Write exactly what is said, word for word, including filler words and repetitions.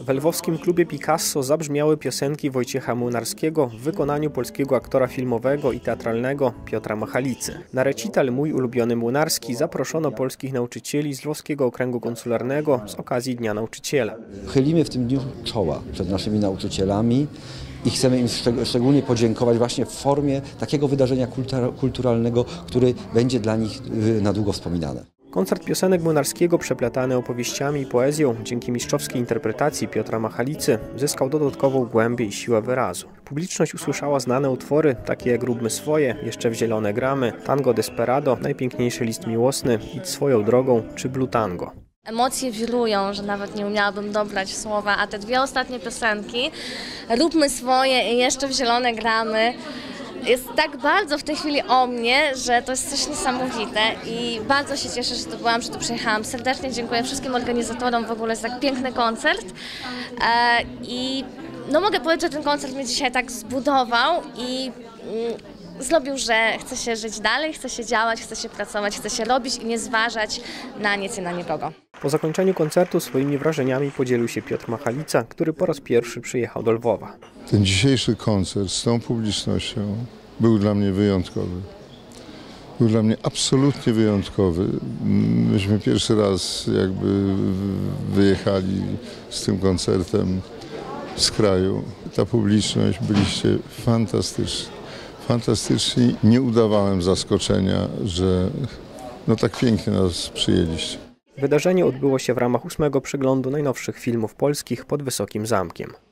W Lwowskim Klubie Picasso zabrzmiały piosenki Wojciecha Młynarskiego w wykonaniu polskiego aktora filmowego i teatralnego Piotra Machalicy. Na recital Mój ulubiony Młynarski zaproszono polskich nauczycieli z Lwowskiego Okręgu Konsularnego z okazji Dnia Nauczyciela. Chylimy w tym dniu czoła przed naszymi nauczycielami i chcemy im szczególnie podziękować właśnie w formie takiego wydarzenia kulturalnego, który będzie dla nich na długo wspominane. Koncert piosenek Młynarskiego przeplatany opowieściami i poezją dzięki mistrzowskiej interpretacji Piotra Machalicy zyskał dodatkową głębię i siłę wyrazu. Publiczność usłyszała znane utwory, takie jak Róbmy swoje, Jeszcze w zielone gramy, Tango Desperado, Najpiękniejszy list miłosny, Idź swoją drogą czy Blue Tango. Emocje wirują, że nawet nie umiałabym dobrać słowa, a te dwie ostatnie piosenki, Róbmy swoje i Jeszcze w zielone gramy, jest tak bardzo w tej chwili o mnie, że to jest coś niesamowite i bardzo się cieszę, że tu byłam, że tu przyjechałam. Serdecznie dziękuję wszystkim organizatorom w ogóle za tak piękny koncert i no mogę powiedzieć, że ten koncert mnie dzisiaj tak zbudował i zrobił, że chce się żyć dalej, chce się działać, chce się pracować, chce się robić i nie zważać na nic i na nikogo. Po zakończeniu koncertu swoimi wrażeniami podzielił się Piotr Machalica, który po raz pierwszy przyjechał do Lwowa. Ten dzisiejszy koncert z tą publicznością był dla mnie wyjątkowy. Był dla mnie absolutnie wyjątkowy. Myśmy pierwszy raz jakby wyjechali z tym koncertem z kraju. Ta publiczność, byliście fantastyczni. Fantastyczni. Nie udawałem zaskoczenia, że no tak pięknie nas przyjęliście. Wydarzenie odbyło się w ramach ósmego przeglądu najnowszych filmów polskich pod Wysokim Zamkiem.